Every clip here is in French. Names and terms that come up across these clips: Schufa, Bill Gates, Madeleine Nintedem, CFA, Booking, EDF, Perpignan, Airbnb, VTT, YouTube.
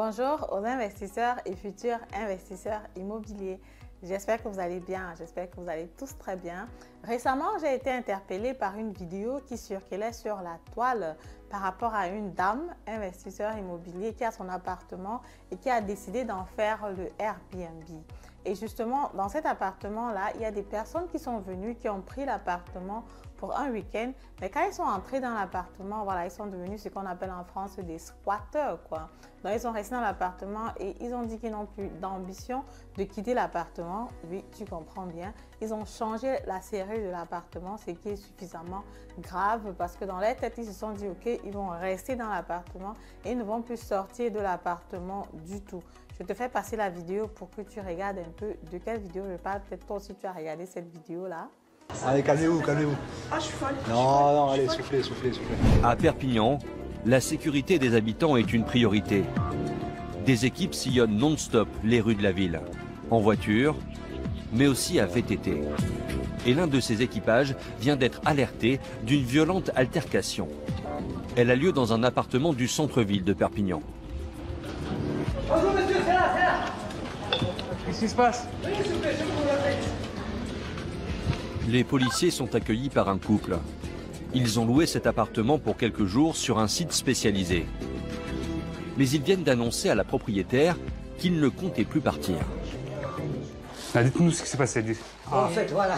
Bonjour aux investisseurs et futurs investisseurs immobiliers. J'espère que vous allez bien, j'espère que vous allez tous très bien. Récemment, j'ai été interpellée par une vidéo qui circulait sur la toile par rapport à une dame, investisseur immobilier, qui a son appartement et qui a décidé d'en faire le Airbnb. Et justement, dans cet appartement-là, il y a des personnes qui sont venues, qui ont pris l'appartement pour un week-end. Mais quand ils sont entrés dans l'appartement, voilà, ils sont devenus ce qu'on appelle en France des squatteurs, quoi. Donc, ils sont restés dans l'appartement et ils ont dit qu'ils n'ont plus d'ambition de quitter l'appartement. Oui, tu comprends bien. Ils ont changé la serrure de l'appartement, ce qui est suffisamment grave parce que dans leur tête, ils se sont dit, OK, ils vont rester dans l'appartement et ils ne vont plus sortir de l'appartement du tout. Je te fais passer la vidéo pour que tu regardes un peu de quelle vidéo je parle. Peut-être toi aussi tu as regardé cette vidéo-là. Allez, calmez-vous, calmez-vous. Ah, je suis folle. Non, non, allez, soufflez, soufflez, soufflez. À Perpignan, la sécurité des habitants est une priorité. Des équipes sillonnent non-stop les rues de la ville, en voiture, mais aussi à VTT. Et l'un de ces équipages vient d'être alerté d'une violente altercation. Elle a lieu dans un appartement du centre-ville de Perpignan. Bonjour monsieur, c'est là, c'est là. Qu'est-ce qui se passe? Les policiers sont accueillis par un couple. Ils ont loué cet appartement pour quelques jours sur un site spécialisé. Mais ils viennent d'annoncer à la propriétaire qu'ils ne comptaient plus partir. Ah, dites-nous ce qui s'est passé. Ah. En fait, voilà,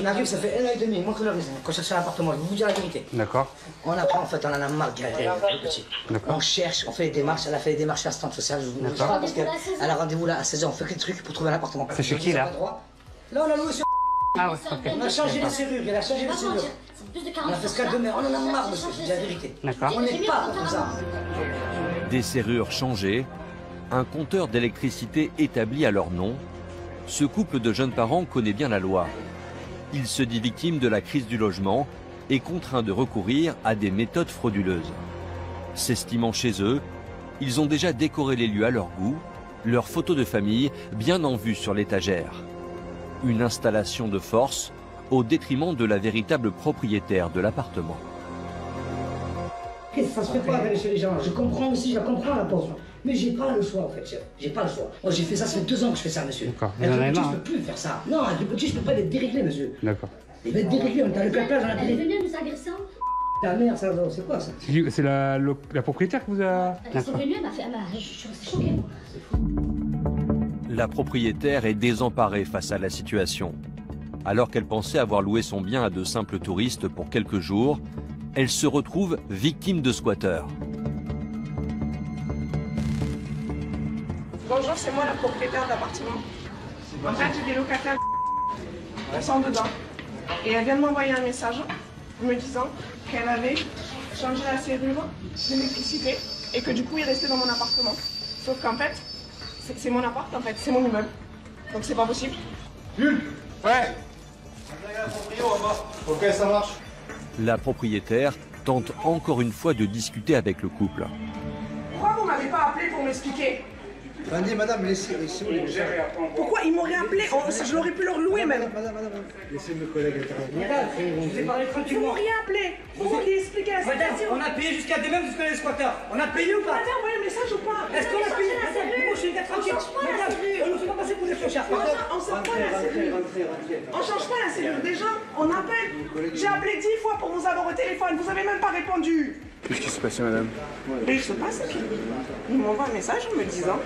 on arrive, ça fait 1 an et demi, moi que le raison, qu'on cherche un appartement, je vais vous dire la vérité. D'accord. On apprend, en fait, on en a marre de galère, petit. On cherche, on fait les démarches, elle a fait les démarches à l'instant social, je vous parle parce qu'elle a rendez-vous là à 16h, on fait que des trucs pour trouver un appartement. C'est chez qui, là? Là, on a loué sur... Ah ouais, ok. On a changé les serrures, elle a changé les serrures. On a fait ce qu'à demain, on en a marre, monsieur, je dis la vérité. D'accord. On n'est pas comme ça. Des serrures changées, un compteur d'électricité établi à leur nom. Ce couple de jeunes parents connaît bien la loi. Il se dit victime de la crise du logement et contraint de recourir à des méthodes frauduleuses. S'estimant chez eux, ils ont déjà décoré les lieux à leur goût, leurs photos de famille bien en vue sur l'étagère. Une installation de force au détriment de la véritable propriétaire de l'appartement. Ça se fait pas avec les gens. Je comprends aussi, je la comprends la pauvre. Mais j'ai pas le choix en fait, chef. J'ai pas le choix. Moi j'ai fait ça, ça fait 2 ans que je fais ça, monsieur. D'accord. Avec le petit, je peux plus faire ça. Non, avec le petit, je peux pas être déréglé, monsieur. D'accord. Il va être déréglé, on est à le plage, on a déréglé. Elle est venue nous agresser. Ta mère, ça, c'est quoi ça? C'est la propriétaire que vous a... C'est venue, elle m'a fait... Je suis restée choquée, moi. C'est fou. La propriétaire est désemparée face à la situation. Alors qu'elle pensait avoir loué son bien à de simples touristes pour quelques jours, elle se retrouve victime de squatteurs. Bonjour, c'est moi la propriétaire de l'appartement. En fait, j'ai des locataires qui sont dedans. Et elle vient de m'envoyer un message me disant qu'elle avait changé la serrure de l'électricité et que du coup, il restait dans mon appartement. Sauf qu'en fait, c'est mon appart, en fait, c'est mon immeuble. Donc c'est pas possible. Jules. Ouais. Ok, ça marche. La propriétaire tente encore une fois de discuter avec le couple. Pourquoi vous m'avez pas appelé pour m'expliquer? Attendez, madame, laissez-moi. Pourquoi ils m'auraient appelé? Je l'aurais pu leur louer, même. Madame, laissez mes collègues intervenir. Ils m'ont rien appelé. Pourquoi vous expliquez la situation? On a payé jusqu'à demain, jusqu'à les squatteurs. On a payé ou pas? Madame, envoyez un message ou pas? Est-ce qu'on a payé? Moi, je suis tranquille. On ne fait pas passer pour des fléchards. On ne sort pas la cellule. On ne change pas la cellule des gens. On appelle. J'ai appelé 10 fois pour vous avoir au téléphone. Vous n'avez même pas répondu. Qu'est-ce qui se passait, madame? Mais je sais pas, c'est qu'ils m'envoient un message en me disant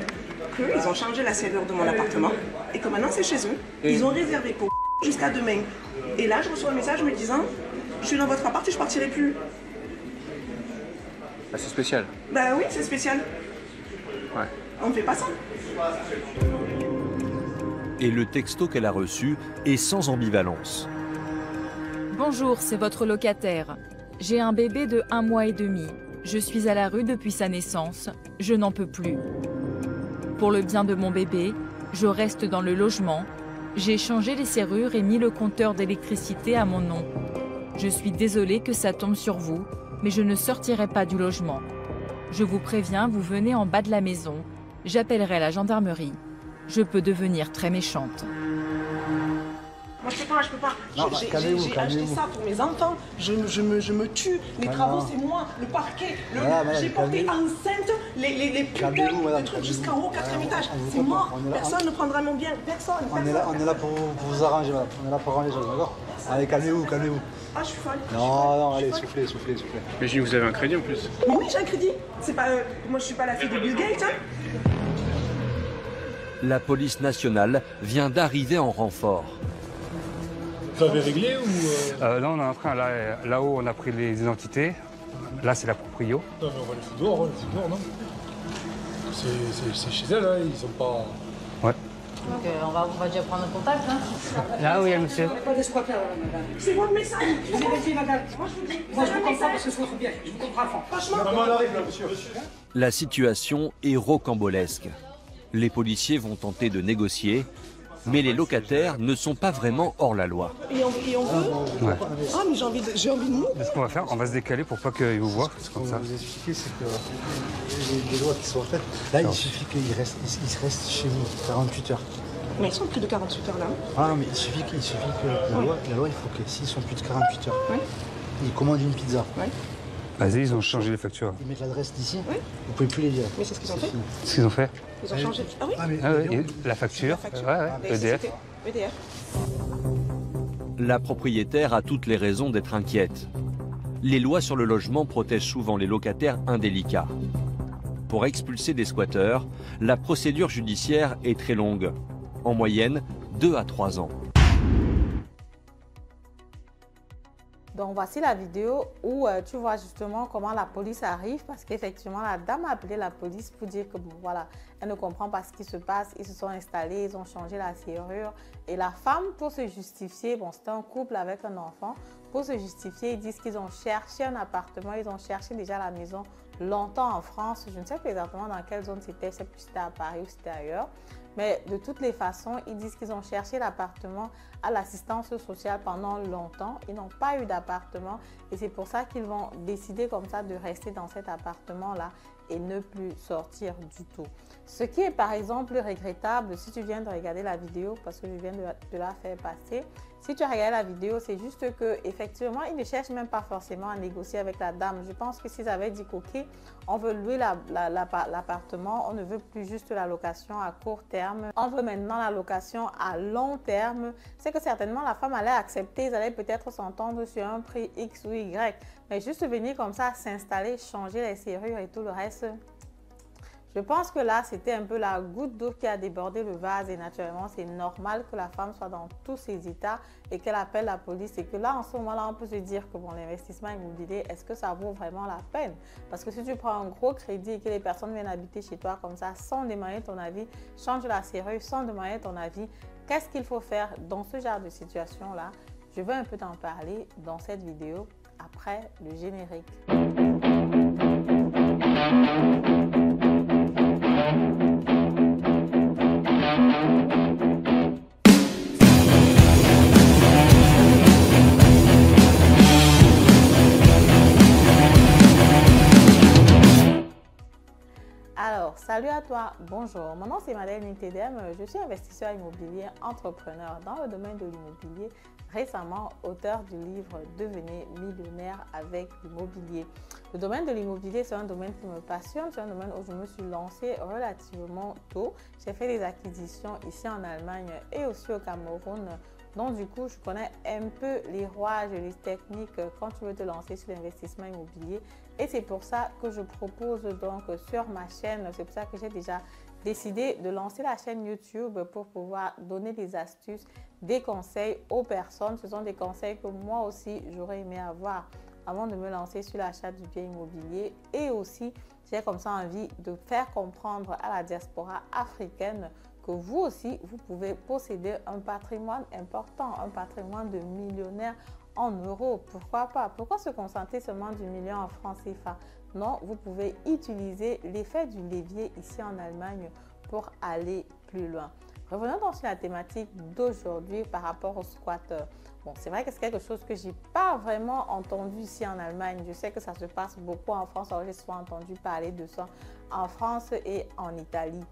qu'ils ont changé la serrure de mon appartement et que maintenant c'est chez eux. Ils ont réservé pour jusqu'à demain. Et là, je reçois un message me disant je suis dans votre appart et je partirai plus. Bah, c'est spécial. Bah oui, c'est spécial. Ouais. On ne fait pas ça. Et le texto qu'elle a reçu est sans ambivalence. Bonjour, c'est votre locataire. J'ai un bébé de 1 mois et demi. Je suis à la rue depuis sa naissance. Je n'en peux plus. Pour le bien de mon bébé, je reste dans le logement. J'ai changé les serrures et mis le compteur d'électricité à mon nom. Je suis désolée que ça tombe sur vous, mais je ne sortirai pas du logement. Je vous préviens, vous venez en bas de la maison. J'appellerai la gendarmerie. Je peux devenir très méchante. Moi, je sais pas, je peux pas. J'ai acheté ça pour mes enfants. Je me tue. Les travaux, c'est moi. Le parquet. J'ai porté enceinte les putains de trucs jusqu'en haut, 4e étage. C'est mort. Personne ne prendra mon bien. Personne. On est là pour vous arranger, madame. On est là pour arranger les choses, d'accord? Allez, calmez-vous, calmez-vous. Ah, je suis folle. Non, non, allez, soufflez, soufflez, soufflez. Mais vous avez un crédit en plus. Oui, j'ai un crédit. C'est pas, moi, je suis pas la fille de Bill Gates, hein. La police nationale vient d'arriver en renfort. Vous avez réglé ou... Là, on a un train. Là-haut, on a pris les identités. Là, c'est la proprio. Non, mais on va les foutre dehors, non? C'est chez elle, hein, ils sont pas... Ouais. Donc on va déjà prendre contact, hein. Là, oui, monsieur. On n'est pas des squatteurs, madame. C'est moi le message. Je vous ai dit, madame. Moi, je vous dis. Moi, je vous comprends parce que je vous trouve bien. Je vous comprends fort. Franchement, comment on arrive là, monsieur? La situation est rocambolesque. Les policiers vont tenter de négocier, mais les locataires ne sont pas vraiment hors la loi. Et on veut... Ouais. Ah, mais j'ai envie de nous. Ce qu'on va faire, on va se décaler pour pas qu'ils vous voient. Ce que je vous expliquer, c'est que les lois qui sont faites, là, il suffit qu'ils restent chez vous 48 heures. Mais ils sont plus de 48 heures, là. Ah non, mais il suffit que la loi, il faut que s'ils sont plus de 48 heures, ils commandent une pizza. Ouais. Vas-y, ils ont changé les factures. Ils mettent l'adresse d'ici, vous pouvez plus les dire. Mais c'est ce qu'ils ont fait. C'est ce qu'ils ont fait. Ils ont changé. Ah oui, la facture. Ouais, EDF. EDF. La propriétaire a toutes les raisons d'être inquiète. Les lois sur le logement protègent souvent les locataires indélicats. Pour expulser des squatteurs, la procédure judiciaire est très longue. En moyenne, 2 à 3 ans. Donc voici la vidéo où tu vois justement comment la police arrive, parce qu'effectivement la dame a appelé la police pour dire que bon voilà, elle ne comprend pas ce qui se passe, ils se sont installés, ils ont changé la serrure et la femme pour se justifier, bon c'était un couple avec un enfant, pour se justifier ils disent qu'ils ont cherché un appartement, ils ont cherché déjà la maison longtemps en France, je ne sais pas exactement dans quelle zone c'était, je sais plus si c'était à Paris ou si c'était ailleurs. Mais de toutes les façons, ils disent qu'ils ont cherché l'appartement à l'assistance sociale pendant longtemps. Ils n'ont pas eu d'appartement et c'est pour ça qu'ils vont décider comme ça de rester dans cet appartement-là et ne plus sortir du tout. Ce qui est par exemple regrettable, si tu viens de regarder la vidéo, parce que je viens de la faire passer, si tu as regardé la vidéo, c'est juste qu'effectivement, ils ne cherchent même pas forcément à négocier avec la dame. Je pense que s'ils avaient dit ok, on veut louer l'appartement, on ne veut plus juste la location à court terme, on veut maintenant la location à long terme, c'est que certainement la femme allait accepter, ils allaient peut-être s'entendre sur un prix X ou Y. Mais juste venir comme ça, s'installer, changer les serrures et tout le reste, je pense que là, c'était un peu la goutte d'eau qui a débordé le vase et naturellement, c'est normal que la femme soit dans tous ses états et qu'elle appelle la police et que là, en ce moment-là, on peut se dire que bon, l'investissement immobilier, est-ce que ça vaut vraiment la peine? Parce que si tu prends un gros crédit et que les personnes viennent habiter chez toi comme ça, sans demander ton avis, change la serrure, sans demander ton avis, qu'est-ce qu'il faut faire dans ce genre de situation-là? Je veux un peu t'en parler dans cette vidéo après le générique. Alors, salut à toi, bonjour, mon nom c'est Madeleine Nintedem, je suis investisseur immobilier, entrepreneur dans le domaine de l'immobilier, récemment auteur du livre « Devenez millionnaire avec l'immobilier ». Le domaine de l'immobilier, c'est un domaine qui me passionne, c'est un domaine où je me suis lancée relativement tôt. J'ai fait des acquisitions ici en Allemagne et aussi au Cameroun. Donc du coup, je connais un peu les rouages, les techniques quand tu veux te lancer sur l'investissement immobilier. Et c'est pour ça que je propose donc sur ma chaîne, c'est pour ça que j'ai déjà décidé de lancer la chaîne YouTube pour pouvoir donner des astuces, des conseils aux personnes. Ce sont des conseils que moi aussi, j'aurais aimé avoir avant de me lancer sur l'achat du bien immobilier. Et aussi, j'ai comme ça envie de faire comprendre à la diaspora africaine que vous aussi, vous pouvez posséder un patrimoine important, un patrimoine de millionnaire en euros. Pourquoi pas? Pourquoi se concentrer seulement du million en francs CFA? Non, vous pouvez utiliser l'effet du levier ici en Allemagne pour aller plus loin. Revenons donc sur la thématique d'aujourd'hui par rapport aux squatteurs. Bon, c'est vrai que c'est quelque chose que je n'ai pas vraiment entendu ici en Allemagne. Je sais que ça se passe beaucoup en France, alors j'ai souvent entendu parler de ça en France et en Italie.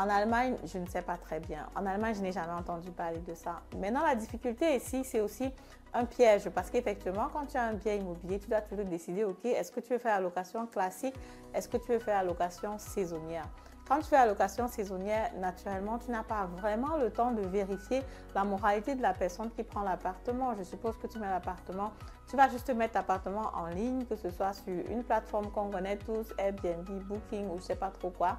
En Allemagne, je ne sais pas très bien. En Allemagne, je n'ai jamais entendu parler de ça. Maintenant, la difficulté ici, c'est aussi un piège parce qu'effectivement, quand tu as un bien immobilier, tu dois toujours décider, ok, est-ce que tu veux faire la location classique? Est-ce que tu veux faire la location saisonnière? Quand tu fais la location saisonnière, naturellement, tu n'as pas vraiment le temps de vérifier la moralité de la personne qui prend l'appartement. Je suppose que tu mets l'appartement, tu vas juste mettre l'appartement en ligne, que ce soit sur une plateforme qu'on connaît tous, Airbnb, Booking ou je ne sais pas trop quoi.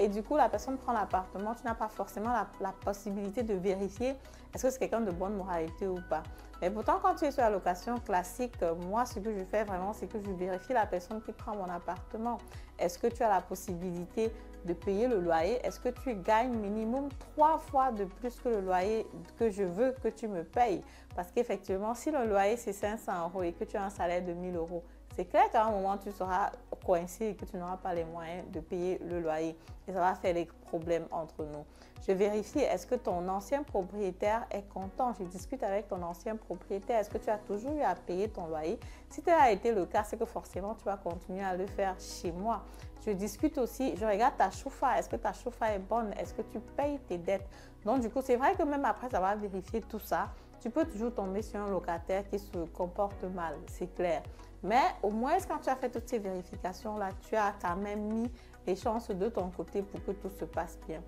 Et du coup, la personne prend l'appartement, tu n'as pas forcément la possibilité de vérifier est-ce que c'est quelqu'un de bonne moralité ou pas. Mais pourtant, quand tu es sur la location classique, moi, ce que je fais vraiment, c'est que je vérifie la personne qui prend mon appartement. Est-ce que tu as la possibilité de payer le loyer? Est-ce que tu gagnes minimum 3 fois de plus que le loyer que je veux que tu me payes? Parce qu'effectivement, si le loyer, c'est 500 € et que tu as un salaire de 1000 €, c'est clair qu'à un moment, tu seras coincé et que tu n'auras pas les moyens de payer le loyer. Et ça va faire des problèmes entre nous. Je vérifie, est-ce que ton ancien propriétaire est content? Je discute avec ton ancien propriétaire. Est-ce que tu as toujours eu à payer ton loyer? Si tel a été le cas, c'est que forcément, tu vas continuer à le faire chez moi. Je discute aussi, je regarde ta chauffage. Est-ce que ta chauffage est bonne? Est-ce que tu payes tes dettes? Donc, du coup, c'est vrai que même après avoir vérifié tout ça, tu peux toujours tomber sur un locataire qui se comporte mal, c'est clair. Mais au moins, quand tu as fait toutes ces vérifications-là, tu as quand même mis les chances de ton côté pour que tout se passe bien.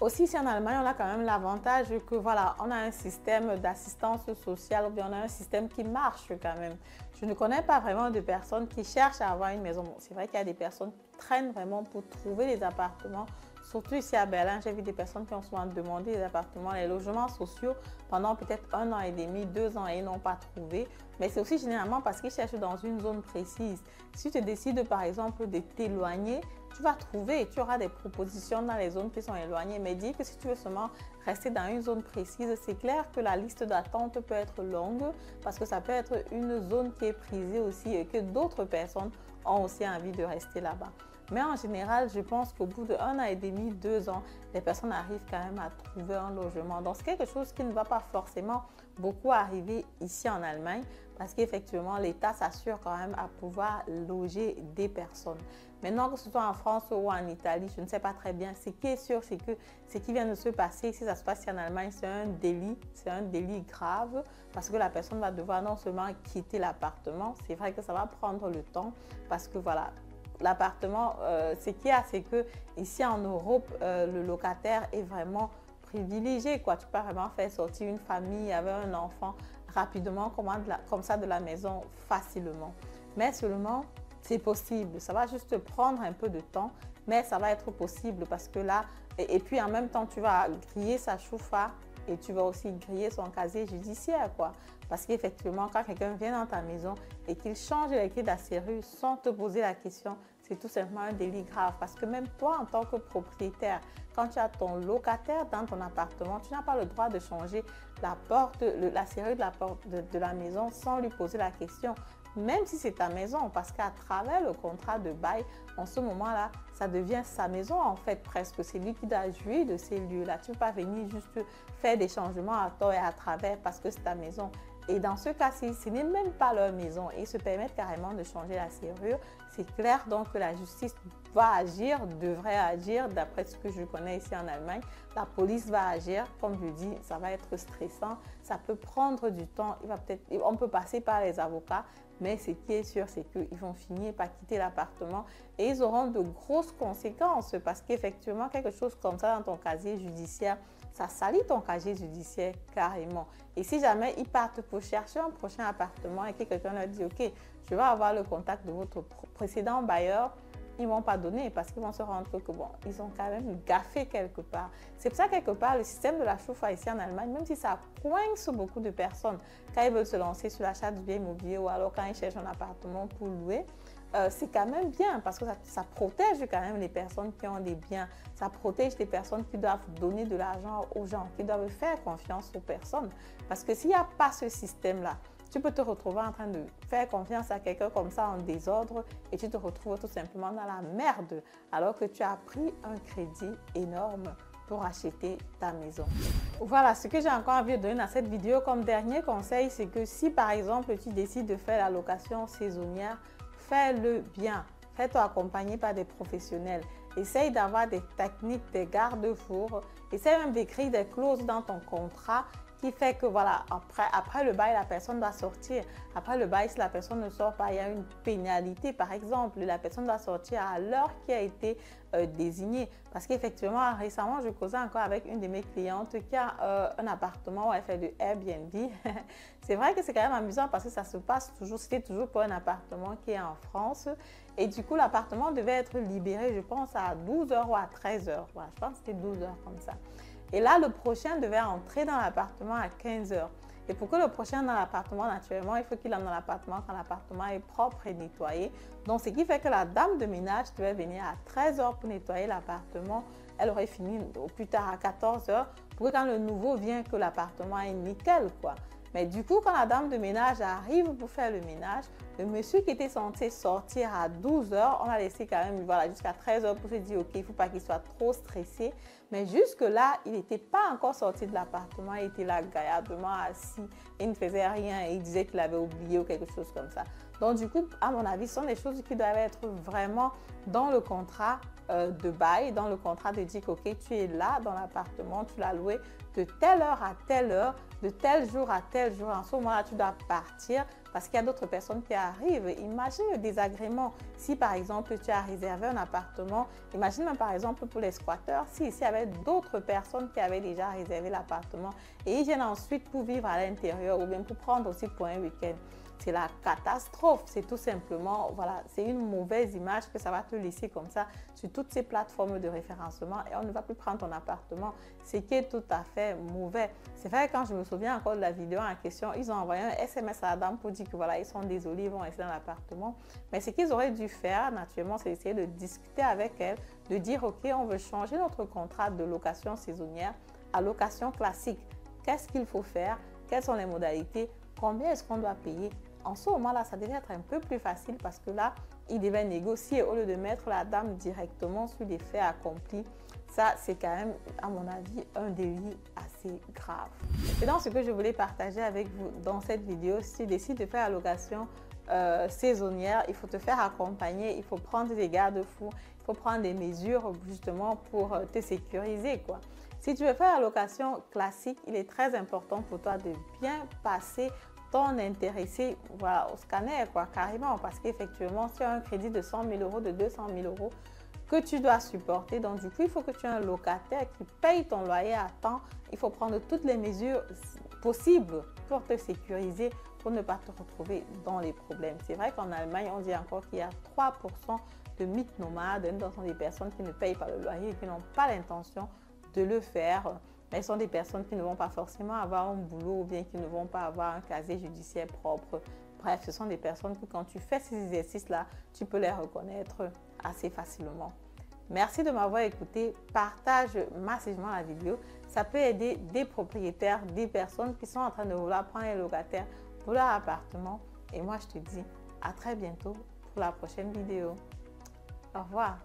Aussi, ici en Allemagne, on a quand même l'avantage que voilà, on a un système d'assistance sociale, ou bien on a un système qui marche quand même. Je ne connais pas vraiment de personnes qui cherchent à avoir une maison. Bon, c'est vrai qu'il y a des personnes qui traînent vraiment pour trouver des appartements. Surtout ici à Berlin, j'ai vu des personnes qui ont souvent demandé des appartements, les logements sociaux pendant peut-être 1 an et demi, 2 ans et ils n'ont pas trouvé. Mais c'est aussi généralement parce qu'ils cherchent dans une zone précise. Si tu décides par exemple de t'éloigner, tu vas trouver et tu auras des propositions dans les zones qui sont éloignées. Mais dis que si tu veux seulement rester dans une zone précise, c'est clair que la liste d'attente peut être longue parce que ça peut être une zone qui est prisée aussi et que d'autres personnes ont aussi envie de rester là-bas. Mais en général, je pense qu'au bout de 1 an et demi, 2 ans, les personnes arrivent quand même à trouver un logement. Donc, c'est quelque chose qui ne va pas forcément beaucoup arriver ici en Allemagne parce qu'effectivement, l'État s'assure quand même à pouvoir loger des personnes. Maintenant, que ce soit en France ou en Italie, je ne sais pas très bien. Ce qui est sûr, c'est que ce qui vient de se passer, si ça se passe ici en Allemagne, c'est un délit grave parce que la personne va devoir non seulement quitter l'appartement, c'est vrai que ça va prendre le temps parce que voilà, l'appartement, ce qu'il y a, c'est que ici en Europe, le locataire est vraiment privilégié, quoi. Tu peux vraiment faire sortir une famille avec un enfant rapidement, comme ça de la maison facilement. Mais seulement, c'est possible. Ça va juste prendre un peu de temps, mais ça va être possible parce que là, et puis en même temps, tu vas griller sa chauffard et tu vas aussi griller son casier judiciaire, quoi. Parce qu'effectivement, quand quelqu'un vient dans ta maison et qu'il change les clés de la serrure sans te poser la question, c'est tout simplement un délit grave. Parce que même toi, en tant que propriétaire, quand tu as ton locataire dans ton appartement, tu n'as pas le droit de changer la porte, la serrure de la porte de la maison sans lui poser la question. Même si c'est ta maison, parce qu'à travers le contrat de bail, en ce moment-là, ça devient sa maison en fait presque. C'est lui qui doit jouir de ces lieux-là. Tu ne peux pas venir juste faire des changements à tort et à travers parce que c'est ta maison. Et dans ce cas-ci, ce n'est même pas leur maison. Ils se permettent carrément de changer la serrure. C'est clair donc que la justice va agir, devrait agir, d'après ce que je connais ici en Allemagne. La police va agir. Comme je dis, ça va être stressant. Ça peut prendre du temps. On peut passer par les avocats. Mais ce qui est sûr, c'est qu'ils vont finir par quitter l'appartement et ils auront de grosses conséquences parce qu'effectivement, quelque chose comme ça dans ton casier judiciaire, ça salit ton casier judiciaire carrément. Et si jamais ils partent pour chercher un prochain appartement et que quelqu'un leur dit « Ok, je vais avoir le contact de votre précédent bailleur », ils ne vont pas donner parce qu'ils vont se rendre compte que bon, ils ont quand même gaffé quelque part. C'est pour ça, quelque part, le système de la Schufa ici en Allemagne, même si ça coince beaucoup de personnes quand ils veulent se lancer sur l'achat du bien immobilier ou alors quand ils cherchent un appartement pour louer, c'est quand même bien parce que ça protège quand même les personnes qui ont des biens. Ça protège les personnes qui doivent donner de l'argent aux gens, qui doivent faire confiance aux personnes. Parce que s'il n'y a pas ce système-là, tu peux te retrouver en train de faire confiance à quelqu'un comme ça en désordre et tu te retrouves tout simplement dans la merde alors que tu as pris un crédit énorme pour acheter ta maison. Voilà, ce que j'ai encore envie de donner dans cette vidéo comme dernier conseil, c'est que si par exemple tu décides de faire la location saisonnière, fais-le bien. Fais-toi accompagner par des professionnels. Essaye d'avoir des techniques, des garde-fous. Essaye même d'écrire des clauses dans ton contrat qui fait que voilà, après le bail, la personne doit sortir. Après le bail, si la personne ne sort pas, il y a une pénalité par exemple. La personne doit sortir à l'heure qui a été désignée. Parce qu'effectivement, récemment, je causais encore avec une de mes clientes qui a un appartement où elle fait du Airbnb. C'est vrai que c'est quand même amusant parce que ça se passe toujours, c'était toujours pour un appartement qui est en France. Et du coup, l'appartement devait être libéré, je pense, à 12h ou à 13h. Voilà, je pense que c'était 12h comme ça. Et là, le prochain devait entrer dans l'appartement à 15h. Et pour que le prochain dans l'appartement, naturellement, il faut qu'il entre dans l'appartement quand l'appartement est propre et nettoyé. Donc, ce qui fait que la dame de ménage devait venir à 13h pour nettoyer l'appartement. Elle aurait fini au plus tard à 14h pour que quand le nouveau vient, que l'appartement est nickel, quoi. Mais du coup, quand la dame de ménage arrive pour faire le ménage, le monsieur qui était censé sortir à 12h, on l'a laissé quand même voilà, jusqu'à 13h pour se dire « Ok, il ne faut pas qu'il soit trop stressé ». Mais jusque-là, il n'était pas encore sorti de l'appartement, il était là gaillardement assis, il ne faisait rien et il disait qu'il avait oublié ou quelque chose comme ça. Donc du coup, à mon avis, ce sont des choses qui doivent être vraiment dans le contrat de bail, dans le contrat de dire « Ok, tu es là dans l'appartement, tu l'as loué de telle heure à telle heure, de tel jour à tel jour. En ce moment-là, tu dois partir. » Parce qu'il y a d'autres personnes qui arrivent. Imagine le désagrément. Si par exemple, tu as réservé un appartement, imagine même par exemple pour les squatteurs, si ici il y avait d'autres personnes qui avaient déjà réservé l'appartement et ils viennent ensuite pour vivre à l'intérieur ou bien pour prendre aussi pour un week-end. C'est la catastrophe, c'est tout simplement, voilà, c'est une mauvaise image que ça va te laisser comme ça sur toutes ces plateformes de référencement et on ne va plus prendre ton appartement, ce qui est tout à fait mauvais. C'est vrai, quand je me souviens encore de la vidéo en question, ils ont envoyé un SMS à la dame pour dire que voilà, ils sont désolés, ils vont rester dans l'appartement. Mais ce qu'ils auraient dû faire, naturellement, c'est essayer de discuter avec elle, de dire ok, on veut changer notre contrat de location saisonnière à location classique. Qu'est-ce qu'il faut faire? Quelles sont les modalités? Combien est-ce qu'on doit payer? En ce moment-là, ça devait être un peu plus facile parce que là, il devait négocier au lieu de mettre la dame directement sur les faits accomplis. Ça, c'est quand même, à mon avis, un délit assez grave. C'est donc ce que je voulais partager avec vous dans cette vidéo. Si tu décides de faire la location saisonnière, il faut te faire accompagner, il faut prendre des garde-fous, il faut prendre des mesures justement pour te sécuriser, quoi. Si tu veux faire la location classique, il est très important pour toi de bien passer ton intéressé voilà, au scanner, quoi, carrément, parce qu'effectivement, si tu as un crédit de 100 000 euros, de 200 000 euros, que tu dois supporter. Donc, du coup, il faut que tu aies un locataire qui paye ton loyer à temps. Il faut prendre toutes les mesures possibles pour te sécuriser, pour ne pas te retrouver dans les problèmes. C'est vrai qu'en Allemagne, on dit encore qu'il y a 3% de mythes nomades, ce sont des personnes qui ne payent pas le loyer et qui n'ont pas l'intention de le faire. Elles sont des personnes qui ne vont pas forcément avoir un boulot ou bien qui ne vont pas avoir un casier judiciaire propre. Bref, ce sont des personnes que quand tu fais ces exercices-là, tu peux les reconnaître assez facilement. Merci de m'avoir écouté. Partage massivement la vidéo. Ça peut aider des propriétaires, des personnes qui sont en train de vouloir prendre les locataires pour leur appartement. Et moi, je te dis à très bientôt pour la prochaine vidéo. Au revoir.